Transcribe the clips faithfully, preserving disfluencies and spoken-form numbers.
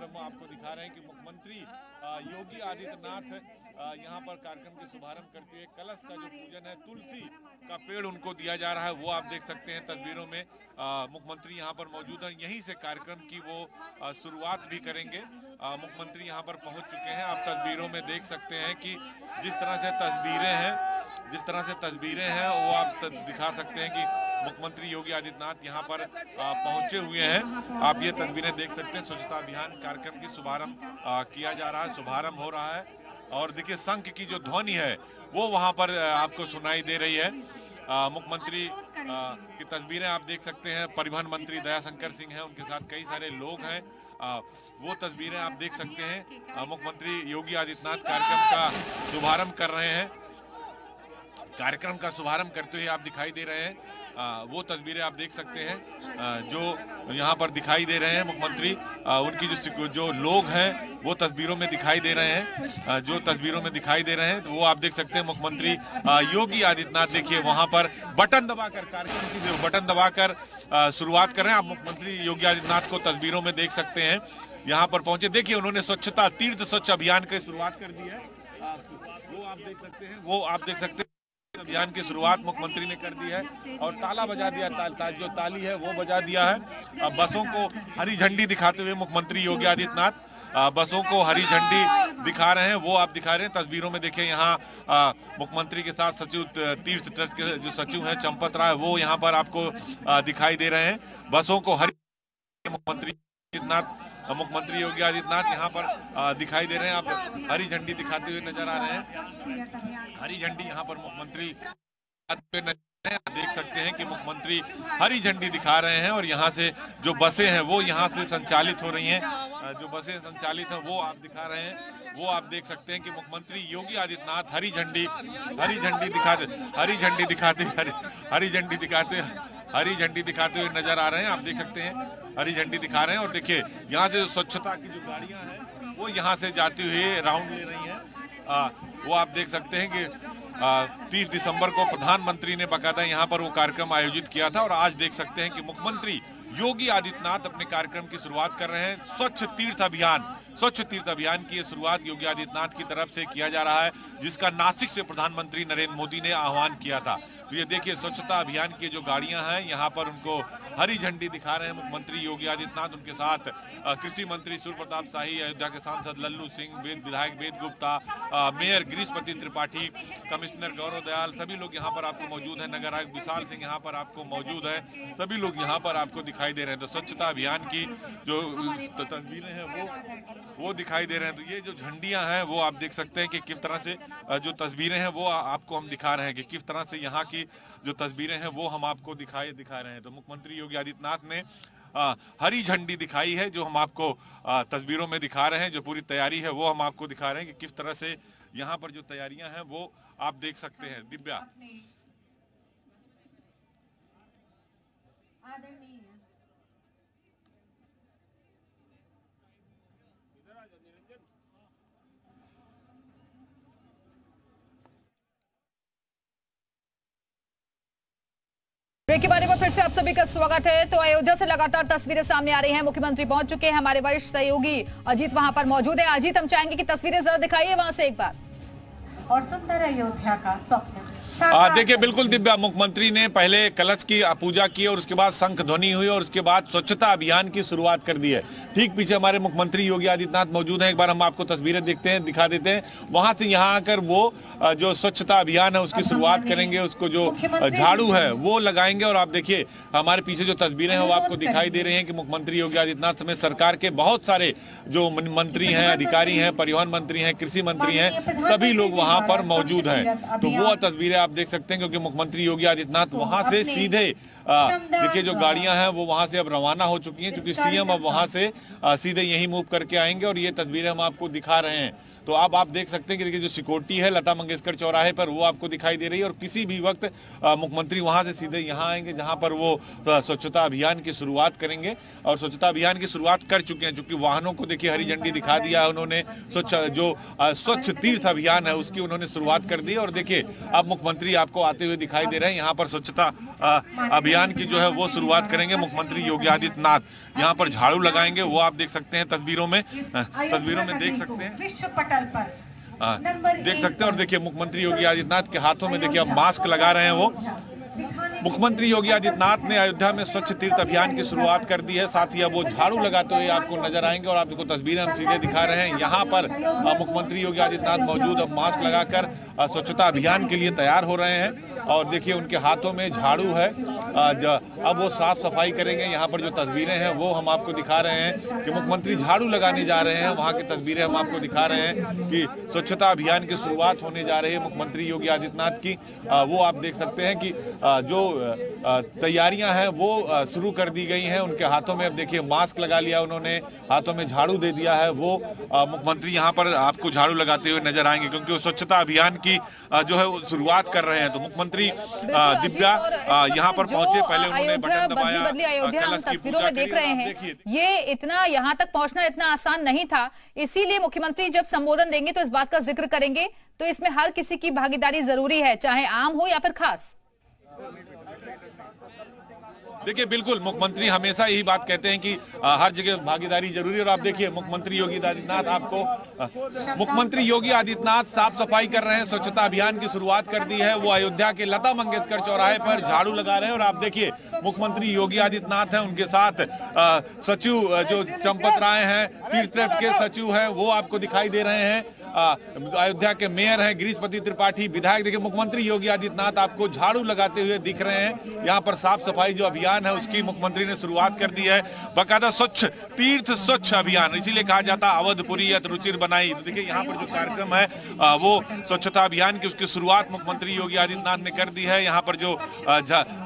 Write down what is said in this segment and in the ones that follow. हम आपको दिखा रहे हैं कि मुख्यमंत्री योगी आदित्यनाथ यहाँ पर कार्यक्रम के शुभारंभ करते हुए कलश का जो पूजन है, तुलसी का पेड़ उनको दिया जा रहा है, वो आप देख सकते हैं तस्वीरों में। मुख्यमंत्री यहाँ पर मौजूद हैं, यहीं से कार्यक्रम की वो शुरुआत भी करेंगे। मुख्यमंत्री यहाँ पर पहुँच चुके हैं, आप तस्वीरों में देख सकते हैं कि जिस तरह से तस्वीरें हैं जिस तरह से तस्वीरें हैं वो आप दिखा सकते हैं कि मुख्यमंत्री योगी आदित्यनाथ यहाँ पर पहुंचे हुए हैं। आप ये तस्वीरें देख सकते हैं। स्वच्छता अभियान कार्यक्रम की शुभारंभ किया जा रहा है, शुभारंभ हो रहा है और देखिए संघ की जो ध्वनि है वो वहाँ पर आपको सुनाई दे रही है। मुख्यमंत्री की तस्वीरें आप देख सकते हैं। परिवहन मंत्री दयाशंकर सिंह हैं, उनके साथ कई सारे लोग हैं। आ, वो तस्वीरें आप देख सकते हैं। मुख्यमंत्री योगी आदित्यनाथ कार्यक्रम का शुभारम्भ कर रहे हैं। कार्यक्रम का शुभारम्भ करते हुए आप दिखाई दे रहे हैं। आ, वो तस्वीरें आप देख सकते हैं आ, जो यहाँ पर दिखाई दे रहे हैं मुख्यमंत्री, उनकी जो जो लोग हैं वो तस्वीरों में दिखाई दे रहे हैं। आ, जो तस्वीरों में दिखाई दे रहे हैं तो वो आप देख सकते हैं। मुख्यमंत्री योगी आदित्यनाथ देखिए वहाँ पर बटन दबाकर कार्यक्रम की बटन दबाकर शुरुआत कर रहे हैं। आप मुख्यमंत्री योगी आदित्यनाथ को तस्वीरों में देख सकते हैं। यहाँ पर पहुंचे देखिए उन्होंने स्वच्छता तीर्थ स्वच्छ अभियान की शुरुआत कर दी है। वो आप देख सकते हैं वो आप देख सकते हैं अभियान की शुरुआत मुख्यमंत्री ने कर दी है और ताला बजा दिया, ता, ता, जो ताली है वो बजा दिया है। बसों को हरी झंडी दिखाते हुए मुख्यमंत्री योगी आदित्यनाथ बसों को हरी झंडी दिखा रहे हैं, वो आप दिखा रहे हैं। तस्वीरों में देखिए यहाँ मुख्यमंत्री के साथ सचिव तीर्थ ट्रस्ट के जो सचिव हैं चंपत राय, वो यहाँ पर आपको दिखाई दे रहे हैं। बसों को हरी मुख्यमंत्री आदित्यनाथ मुख्यमंत्री योगी आदित्यनाथ यहाँ पर दिखाई दे रहे हैं। आप हरी झंडी दिखाते हुए नजर आ रहे हैं। हरी झंडी यहाँ पर मुख्यमंत्री देख सकते हैं कि मुख्यमंत्री हरी झंडी दिखा रहे हैं और यहाँ से जो बसें हैं वो यहाँ से संचालित हो रही हैं। जो बसें संचालित हैं वो आप दिखा रहे हैं। वो आप देख सकते हैं कि मुख्यमंत्री योगी आदित्यनाथ हरी झंडी हरी झंडी दिखाते हरी झंडी दिखाते हरी झंडी दिखाते हरी झंडी दिखाते हुए नजर आ रहे हैं। आप देख सकते हैं हरी झंडी दिखा रहे हैं। और देखिए यहाँ से स्वच्छता की जो गाड़ियाँ हैं वो यहाँ से जाते हुए राउंड ले रही हैं। आ, वो आप देख सकते हैं कि तीस दिसंबर को प्रधानमंत्री ने बकायदा यहाँ पर वो कार्यक्रम आयोजित किया था और आज देख सकते हैं कि मुख्यमंत्री योगी आदित्यनाथ अपने कार्यक्रम की शुरुआत कर रहे हैं। स्वच्छ तीर्थ अभियान स्वच्छ तीर्थ अभियान की शुरुआत योगी आदित्यनाथ की तरफ से किया जा रहा है, जिसका नासिक से प्रधानमंत्री नरेंद्र मोदी ने आह्वान किया था। तो ये देखिए स्वच्छता अभियान की जो गाड़ियां हैं यहाँ पर उनको हरी झंडी दिखा रहे हैं मुख्यमंत्री योगी आदित्यनाथ। उनके साथ कृषि मंत्री सूर्य प्रताप शाही, अयोध्या के सांसद लल्लू सिंह, वेद विधायक वेद गुप्ता, मेयर गिरिशपति त्रिपाठी, कमिश्नर गौरव दयाल, सभी लोग यहाँ पर आपको मौजूद है। नगर आयुक्त विशाल सिंह यहाँ पर आपको मौजूद है। सभी लोग यहाँ पर आपको दिखाई दे रहे हैं। तो स्वच्छता अभियान की जो तस्वीरें हैं वो वो दिखाई दे रहे हैं। तो ये जो झंडियां हैं वो आप देख सकते हैं कि किस तरह से जो तस्वीरें हैं वो आपको हम दिखा रहे हैं कि किस तरह से यहाँ की जो तस्वीरें हैं वो हम आपको दिखाई दिखा रहे हैं। तो मुख्यमंत्री योगी आदित्यनाथ ने आ, हरी झंडी दिखाई है, जो हम आपको आ, तस्वीरों में दिखा रहे हैं। जो पूरी तैयारी है वो हम आपको दिखा रहे हैं कि किस तरह से यहाँ पर जो तैयारियां हैं वो आप देख सकते हैं। दिव्या के बारे में फिर से आप सभी का स्वागत है। तो अयोध्या से लगातार तस्वीरें सामने आ रही हैं। मुख्यमंत्री पहुंच चुके हैं, हमारे वरिष्ठ सहयोगी अजीत वहां पर मौजूद है। अजीत, हम चाहेंगे कि तस्वीरें जरा दिखाइए वहां से एक बार। और सुंदर अयोध्या का स्वप्न देखिए। बिल्कुल दिव्या, मुख्यमंत्री ने पहले कलश की पूजा की और उसके बाद शंख ध्वनि हुई और उसके बाद स्वच्छता अभियान की शुरुआत कर दी है। ठीक पीछे हमारे मुख्यमंत्री योगी आदित्यनाथ मौजूद हैं। एक बार हम आपको तस्वीरें देखते हैं दिखा देते हैं। वहां से यहां आकर वो जो स्वच्छता अभियान है उसकी शुरुआत करेंगे। उसको जो झाड़ू है वो लगाएंगे और आप देखिए हमारे पीछे जो तस्वीरें हैं वो आपको दिखाई दे रही है कि मुख्यमंत्री योगी आदित्यनाथ समेत सरकार के बहुत सारे जो मंत्री हैं, अधिकारी हैं, परिवहन मंत्री हैं, कृषि मंत्री हैं, सभी लोग वहाँ पर मौजूद हैं। तो वो तस्वीरें आप देख सकते हैं क्योंकि मुख्यमंत्री योगी आदित्यनाथ वहां से सीधे देखिए जो गाड़ियां हैं वो वहां से अब रवाना हो चुकी हैं क्योंकि सीएम अब वहां से सीधे यहीं मूव करके आएंगे और ये तस्वीरें हम आपको दिखा रहे हैं। तो अब आप, आप देख सकते हैं कि देखिए जो सिक्योरिटी है लता मंगेशकर चौराहे पर वो आपको दिखाई दे रही है और किसी भी वक्त मुख्यमंत्री वहां से सीधे यहां आएंगे जहां पर वो स्वच्छता अभियान की शुरुआत करेंगे और स्वच्छता अभियान की शुरुआत कर चुके हैं, चूंकि वाहनों को देखिए हरी झंडी दिखा दिया है उन्होंने। स्वच्छ जो स्वच्छ तीर्थ अभियान है उसकी उन्होंने शुरुआत कर दी और देखिए अब मुख्यमंत्री आपको आते हुए दिखाई दे रहे हैं। यहाँ पर स्वच्छता अभियान की जो है वो शुरुआत करेंगे मुख्यमंत्री योगी आदित्यनाथ, यहाँ पर झाड़ू लगाएंगे, वो आप देख सकते हैं तस्वीरों में तस्वीरों में देख सकते हैं विश्व पटल पर आ, देख सकते हैं। और देखिए मुख्यमंत्री योगी आदित्यनाथ के हाथों में देखिए अब मास्क लगा रहे हैं वो। मुख्यमंत्री योगी आदित्यनाथ ने अयोध्या में स्वच्छ तीर्थ अभियान की शुरुआत कर दी है, साथ ही अब वो झाड़ू लगाते हुए आपको नजर आएंगे और आपको तस्वीरें हम सीधे दिखा रहे हैं। यहाँ पर मुख्यमंत्री योगी आदित्यनाथ मौजूद अब मास्क लगाकर स्वच्छता अभियान के लिए तैयार हो रहे हैं और देखिए उनके हाथों में झाड़ू है। अब वो साफ सफाई करेंगे। यहाँ पर जो तस्वीरें हैं वो हम आपको दिखा रहे हैं कि मुख्यमंत्री झाड़ू लगाने जा रहे हैं, वहाँ की तस्वीरें हम आपको दिखा रहे हैं कि स्वच्छता अभियान की शुरुआत होने जा रही है मुख्यमंत्री योगी आदित्यनाथ की। वो आप देख सकते हैं कि जो तैयारियां हैं वो शुरू कर दी गई हैं। उनके हाथों में अब देखिए मास्क लगा लिया उन्होंने, हाथों में झाड़ू दे दिया है वो। मुख्यमंत्री यहाँ पर आपको झाड़ू लगाते हुए नजर आएंगे क्योंकि वो स्वच्छता अभियान की जो है वो शुरुआत कर रहे हैं। तो मुख्यमंत्री दिव्या यहाँ पर पहुंचे, पहले उन्होंने बटन दबाया। अयोध्या हम तस्वीरों में देख रहे हैं, ये इतना यहाँ तक पहुंचना इतना आसान नहीं था, इसीलिए मुख्यमंत्री जब संबोधन देंगे तो इस बात का जिक्र करेंगे, तो इसमें हर किसी की भागीदारी जरूरी है, चाहे आम हो या फिर खास। देखिए बिल्कुल मुख्यमंत्री हमेशा यही बात कहते हैं कि आ, हर जगह भागीदारी जरूरी है। और आप देखिए मुख्यमंत्री योगी आदित्यनाथ आपको मुख्यमंत्री योगी आदित्यनाथ साफ सफाई कर रहे हैं, स्वच्छता अभियान की शुरुआत कर दी है। वो अयोध्या के लता मंगेशकर चौराहे पर झाड़ू लगा रहे हैं और आप देखिए मुख्यमंत्री योगी आदित्यनाथ हैं, उनके साथ आ, सचिव जो चंपत राय हैं, तीर्थ ट्रस्ट के सचिव हैं, वो आपको दिखाई दे रहे हैं। अयोध्या के मेयर हैं गिरिशपति त्रिपाठी, विधायक। देखिए मुख्यमंत्री योगी आदित्यनाथ आपको झाड़ू लगाते हुए दिख रहे हैं। यहाँ पर साफ सफाई जो अभियान है उसकी मुख्यमंत्री ने शुरुआत कर दी है। बकायदा स्वच्छ तीर्थ स्वच्छ अभियान, इसीलिए कहा जाता अवधपुरी यत रुचिर बनाई। तो देखिए यहाँ पर जो कार्यक्रम है वो स्वच्छता अभियान की उसकी शुरुआत मुख्यमंत्री योगी आदित्यनाथ ने कर दी है। यहाँ पर जो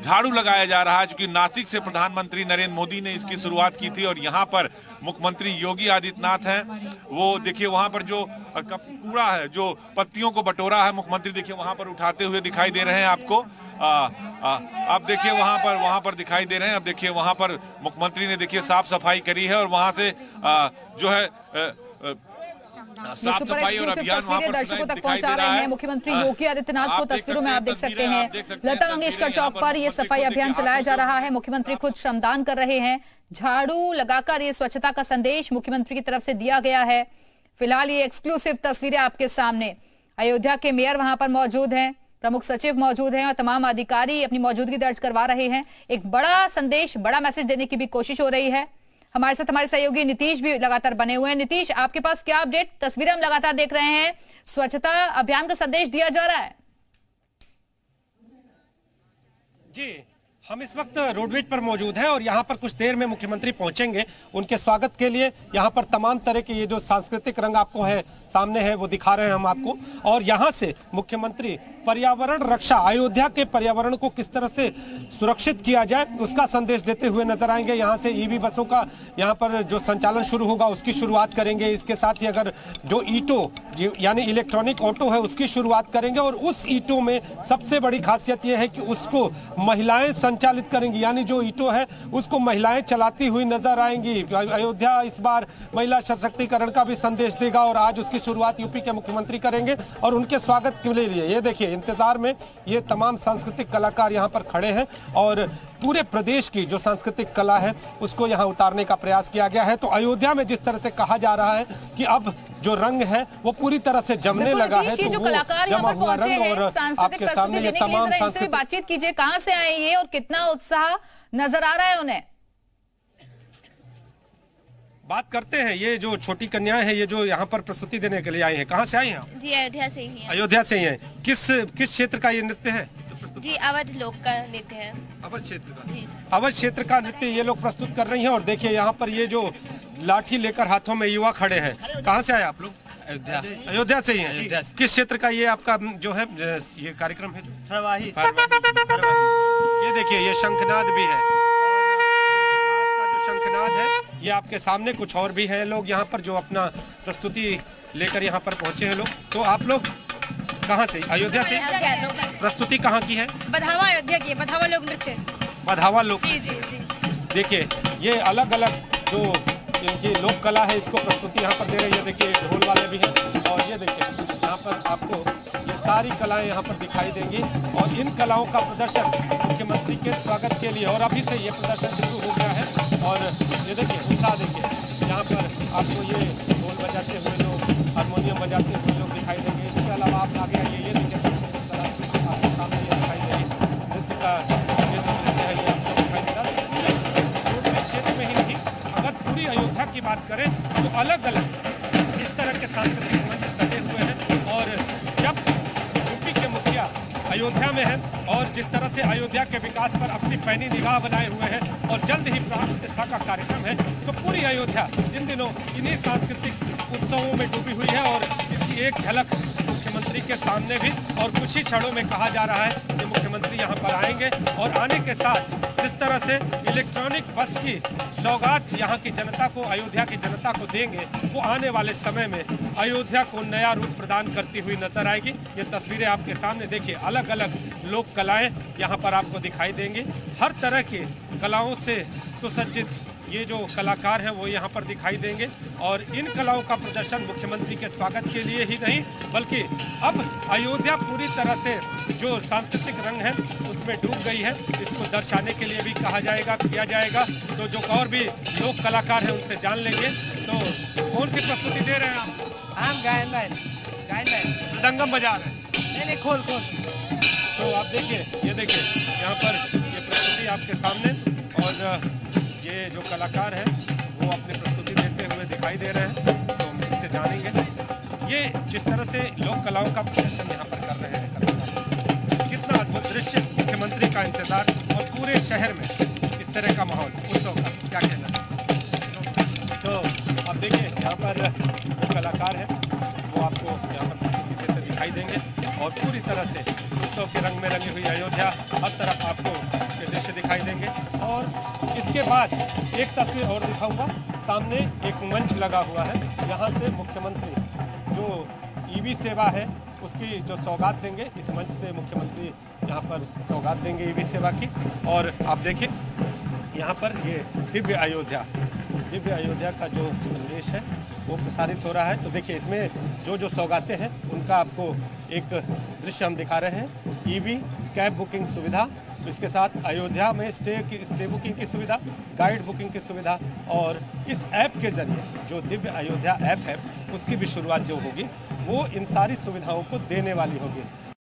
झाड़ू लगाया जा रहा है, चूंकि नासिक से प्रधानमंत्री नरेंद्र मोदी ने इसकी शुरुआत की थी और यहाँ पर मुख्यमंत्री योगी आदित्यनाथ हैं वो। देखिए वहाँ पर जो कूड़ा है, जो पत्तियों को बटोरा है मुख्यमंत्री, देखिए वहां पर उठाते हुए दिखाई दे रहे हैं आपको। आप देखिए वहां पर वहां पर दिखाई दे रहे हैं। अब देखिए वहां पर मुख्यमंत्री ने देखिए साफ सफाई करी है और वहां से आ, जो है आ, आ, साफ सफाई और अभियान वहां पर दर्शकों तक पहुंचा रहे हैं मुख्यमंत्री योगी आदित्यनाथ को। तस्वीरों में आप देख सकते हैं लता मंगेशकर चौक पर यह सफाई अभियान चलाया जा रहा है। मुख्यमंत्री खुद श्रमदान कर रहे हैं, झाड़ू लगाकर ये स्वच्छता का संदेश मुख्यमंत्री की तरफ से दिया गया है। फिलहाल ये एक्सक्लूसिव तस्वीरें आपके सामने। अयोध्या के मेयर वहां पर मौजूद हैं, प्रमुख सचिव मौजूद हैं और तमाम अधिकारी अपनी मौजूदगी दर्ज करवा रहे हैं। एक बड़ा संदेश, बड़ा मैसेज देने की भी कोशिश हो रही है। हमारे साथ हमारे सहयोगी नीतीश भी लगातार बने हुए हैं। नीतीश, आपके पास क्या अपडेट? तस्वीरें हम लगातार देख रहे हैं, स्वच्छता अभियान का संदेश दिया जा रहा है। जी, हम इस वक्त रोडवेज पर मौजूद हैं और यहाँ पर कुछ देर में मुख्यमंत्री पहुंचेंगे। उनके स्वागत के लिए यहाँ पर तमाम तरह के ये जो सांस्कृतिक रंग आपको है सामने है वो दिखा रहे हैं हम आपको। और यहाँ से मुख्यमंत्री पर्यावरण रक्षा, अयोध्या के पर्यावरण को किस तरह से सुरक्षित किया जाए उसका संदेश देते हुए नजर आएंगे। यहाँ से ईवी बसों का यहाँ पर जो संचालन शुरू होगा उसकी शुरुआत करेंगे। इसके साथ ही अगर जो ईटो यानी इलेक्ट्रॉनिक ऑटो है उसकी शुरुआत करेंगे और उस ईटो में सबसे बड़ी खासियत यह है कि उसको महिलाएं संचालित करेंगी, यानी जो ईटो है उसको महिलाएं चलाती हुई नजर आएंगी। अयोध्या इस बार महिला सशक्तिकरण का भी संदेश देगा और आज उसकी शुरुआत यूपी के मुख्यमंत्री करेंगे। और उनके स्वागत के लिए ये देखिए इंतजार में ये तमाम सांस्कृतिक कलाकार यहाँ पर खड़े हैं और पूरे प्रदेश की जो सांस्कृतिक कला है उसको यहाँ उतारने का प्रयास किया गया है। तो अयोध्या में जिस तरह से कहा जा रहा है कि अब जो रंग है वो पूरी तरह से जमने लगा है, तो जो कलाकार यहाँ पर पहुंचे हैं सांस्कृतिक प्रस्तुति देने के लिए, इनसे भी बातचीत कीजिए, कहाँ से आए ये और कितना उत्साह नजर आ रहा है उन्हें? बात करते हैं ये जो छोटी कन्याएं हैं, ये जो यहाँ पर प्रस्तुति देने के लिए आई हैं, कहाँ से आई हैं आप? जी अयोध्या से ही हैं। अयोध्या से ही हैं। किस किस क्षेत्र का ये नृत्य है? जी अवध लोक का नृत्य है। अवध क्षेत्र का? जी अवध क्षेत्र का नृत्य ये लोग प्रस्तुत कर रही हैं। और देखिए यहाँ पर ये जो लाठी लेकर हाथों में युवा खड़े हैं, कहाँ से आए आप लोग? अयोध्या। अयोध्या से ही हैं। किस क्षेत्र का ये आपका जो है ये कार्यक्रम है? ये देखिए ये शंखनाद भी है, शंखनाद है ये आपके सामने कुछ और भी हैं लोग यहाँ पर जो अपना प्रस्तुति लेकर यहाँ पर पहुँचे हैं लोग। तो आप लोग कहाँ से? अयोध्या से। प्रस्तुति कहाँ की है? बधावा अयोध्या की है, बधावा लोक नृत्य। बधावा लोक, जी जी जी। देखिए ये अलग अलग जो इनकी लोक कला है इसको प्रस्तुति यहाँ पर दे रही है। देखिए ढोल वाले भी हैं और ये देखिए यहाँ पर आपको ये सारी कलाएं यहाँ पर दिखाई देंगी और इन कलाओं का प्रदर्शन मुख्यमंत्री के स्वागत के लिए और अभी से ये प्रदर्शन शुरू हो गया है। और ये देखिए उत्साह देखिए यहाँ पर आपको ये ढोल बजाते हुए लोग, हारमोनियम बजाते हुए लोग दिखाई देंगे। इसके अलावा आप आगे आइए, ये देखिए आपके सामने ये दिखाई देगी नृत्य का ये जो दृश्य है ये आपको दिखाई दे रहा है। क्षेत्र में ही नहीं अगर पूरी अयोध्या की बात करें तो अलग अलग इस तरह के सांस्कृतिक मंच सजे हुए हैं। और जब यूपी के मुखिया अयोध्या में है और जिस तरह से अयोध्या के विकास पर अपनी पैनी निगाह बनाए हुए हैं और जल्द ही प्राण प्रतिष्ठा का कार्यक्रम है, तो पूरी अयोध्या इन दिनों इन्हीं सांस्कृतिक उत्सवों में डूबी हुई है। और इसकी एक झलक मुख्यमंत्री के सामने भी और कुछ ही क्षणों में कहा जा रहा है कि मुख्यमंत्री यहाँ पर आएंगे और आने के साथ जिस तरह से इलेक्ट्रॉनिक बस की सौगात यहाँ की जनता को, अयोध्या की जनता को देंगे, वो आने वाले समय में अयोध्या को नया रूप प्रदान करती हुई नजर आएगी। ये तस्वीरें आपके सामने देखिए, अलग अलग लोक कलाएं यहाँ पर आपको दिखाई देंगी। हर तरह के कलाओं से सुसज्जित ये जो कलाकार हैं वो यहाँ पर दिखाई देंगे और इन कलाओं का प्रदर्शन मुख्यमंत्री के स्वागत के लिए ही नहीं बल्कि अब अयोध्या पूरी तरह से जो सांस्कृतिक रंग है उसमें डूब गई है, इसको दर्शाने के लिए भी कहा जाएगा, किया जाएगा। तो जो और भी लोग कलाकार हैं उनसे जान लेंगे। तो कौन सी प्रस्तुति दे रहे हैं आप? हम गायन लाइन गायन लाइन दंगम बजा रहे हैं। नहीं नहीं, खोल खोल। तो आप देखिए, ये देखिए यहाँ पर ये प्रस्तुति आपके सामने और ये जो कलाकार हैं वो अपनी प्रस्तुति देते हुए दिखाई दे रहे हैं। तो हम इनसे जानेंगे ये जिस तरह से लोक कलाओं का प्रदर्शन यहाँ पर कर रहे हैं, कितना अद्भुत दृश्य, मुख्यमंत्री का इंतजार और पूरे शहर में इस तरह का माहौल उत्सव का, क्या कहना है? तो आप देखिए यहाँ पर जो कलाकार हैं वो आपको यहाँ पर प्रस्तुति देते दिखाई देंगे और पूरी तरह से उत्सव के रंग में रंगी हुई अयोध्या, हर तरफ आपको ये दृश्य दिखाई देंगे। और इसके बाद एक तस्वीर और दिखाऊंगा, सामने एक मंच लगा हुआ है, यहाँ से मुख्यमंत्री जो ईवी सेवा है उसकी जो सौगात देंगे, इस मंच से मुख्यमंत्री यहाँ पर सौगात देंगे ईवी सेवा की। और आप देखिए यहाँ पर ये दिव्य अयोध्या, दिव्य अयोध्या का जो संदेश है वो प्रसारित हो रहा है। तो देखिए इसमें जो जो सौगातें हैं उनका आपको एक दृश्य हम दिखा रहे हैं। ईवी कैब बुकिंग सुविधा, इसके साथ अयोध्या में स्टे की स्टे बुकिंग की सुविधा, गाइड बुकिंग की सुविधा और इस ऐप के जरिए जो दिव्य अयोध्या ऐप है उसकी भी शुरुआत जो होगी वो इन सारी सुविधाओं को देने वाली होगी।